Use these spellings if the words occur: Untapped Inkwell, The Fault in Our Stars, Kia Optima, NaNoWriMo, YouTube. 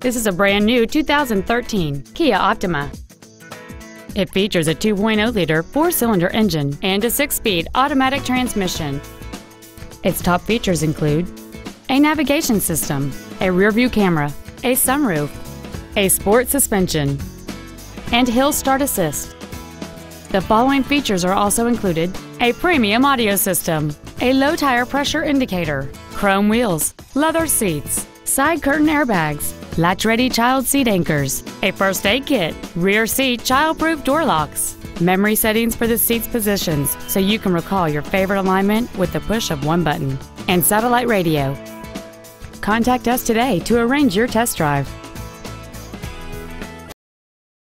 This is a brand-new 2013 Kia Optima. It features a 2.0-liter four-cylinder engine and a six-speed automatic transmission. Its top features include a navigation system, a rear-view camera, a sunroof, a sport suspension, and hill start assist. The following features are also included: a premium audio system, a low tire pressure indicator, chrome wheels, leather seats, side curtain airbags, latch-ready child seat anchors, a first aid kit, rear seat child-proof door locks, memory settings for the seat's positions so you can recall your favorite alignment with the push of one button, and satellite radio. Contact us today to arrange your test drive.